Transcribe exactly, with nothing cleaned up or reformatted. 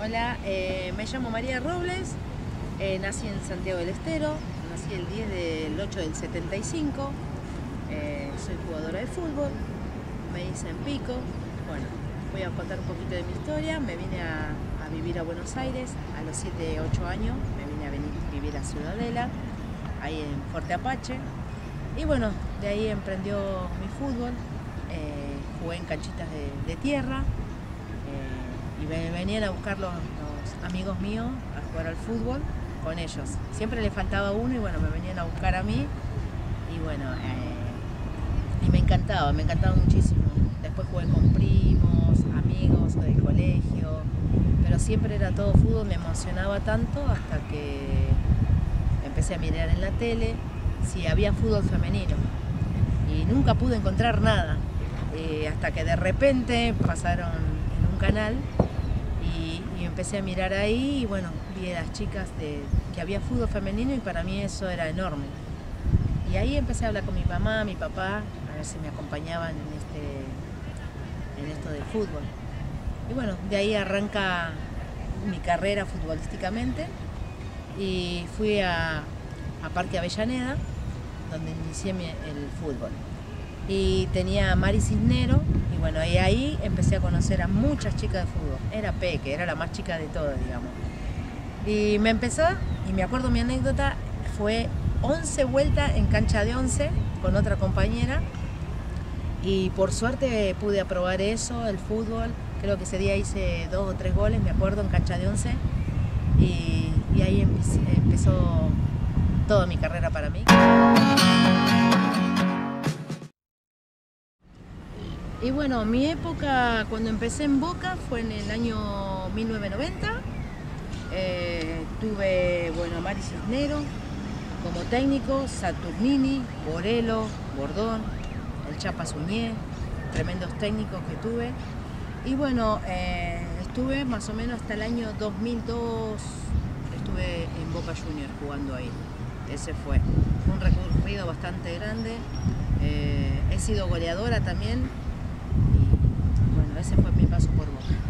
Hola, eh, me llamo María Roblez, eh, nací en Santiago del Estero, nací el diez del ocho del setenta y cinco, eh, soy jugadora de fútbol, me dicen Pico. Bueno, voy a contar un poquito de mi historia. Me vine a, a vivir a Buenos Aires a los siete, ocho años, me vine a venir, vivir a Ciudadela, ahí en Fuerte Apache, y bueno, de ahí emprendió mi fútbol, eh, jugué en canchitas de, de tierra, y me venían a buscar los, los amigos míos a jugar al fútbol con ellos. Siempre le faltaba uno y bueno, me venían a buscar a mí y bueno, eh, y me encantaba, me encantaba muchísimo. Después jugué con primos, amigos del colegio, pero siempre era todo fútbol, me emocionaba tanto hasta que empecé a mirar en la tele si había fútbol femenino y nunca pude encontrar nada, eh, hasta que de repente pasaron en un canal. Y empecé a mirar ahí y bueno, vi a las chicas de, que había fútbol femenino y para mí eso era enorme. Y ahí empecé a hablar con mi mamá, mi papá, a ver si me acompañaban en, este, en esto del fútbol. Y bueno, de ahí arranca mi carrera futbolísticamente y fui a, a Parque Avellaneda, donde inicié mi, el fútbol. Y tenía a Mari Cisneros, y bueno, y ahí empecé a conocer a muchas chicas de fútbol. Era Peque, era la más chica de todas, digamos. Y me empezó, y me acuerdo mi anécdota, fue once vueltas en cancha de once con otra compañera. Y por suerte pude aprobar eso, el fútbol. Creo que ese día hice dos o tres goles, me acuerdo, en cancha de once. Y, y ahí empecé, empezó toda mi carrera para mí. Y bueno, mi época cuando empecé en Boca fue en el año mil novecientos noventa. Eh, tuve, bueno, Mari Cisneros como técnico, Saturnini, Borelo, Bordón, el Chapazuñé, tremendos técnicos que tuve. Y bueno, eh, estuve más o menos hasta el año dos mil dos, estuve en Boca Juniors jugando ahí. Ese fue un recorrido bastante grande. Eh, he sido goleadora también. Ese fue mi paso por Boca.